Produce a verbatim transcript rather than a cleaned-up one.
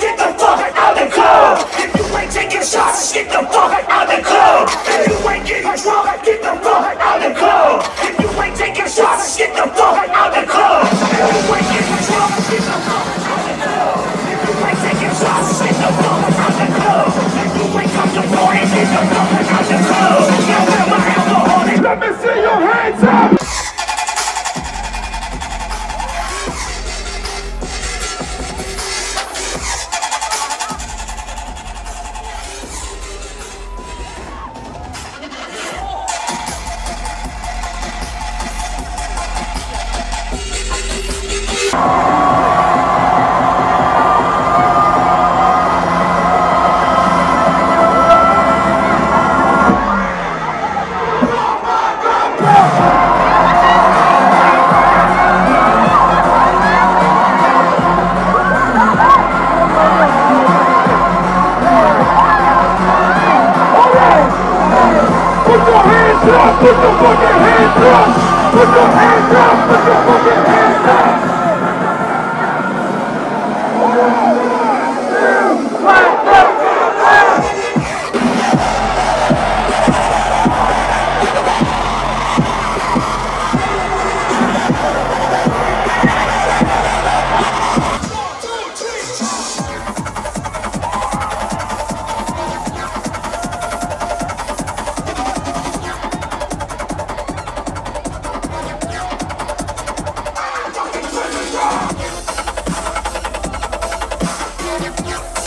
Get the fuck out the club. If you ain't getting drunk, get the fuck out the club. If you ain't taking shots, get the fuck out the club. If you ain't getting drunk, get the fuck out the club. If you ain't taking shots, get the fuck out the club. If you ain't come to party, get the fuck out the club. Now where my alcohol is? Let me see your hands up. Yep.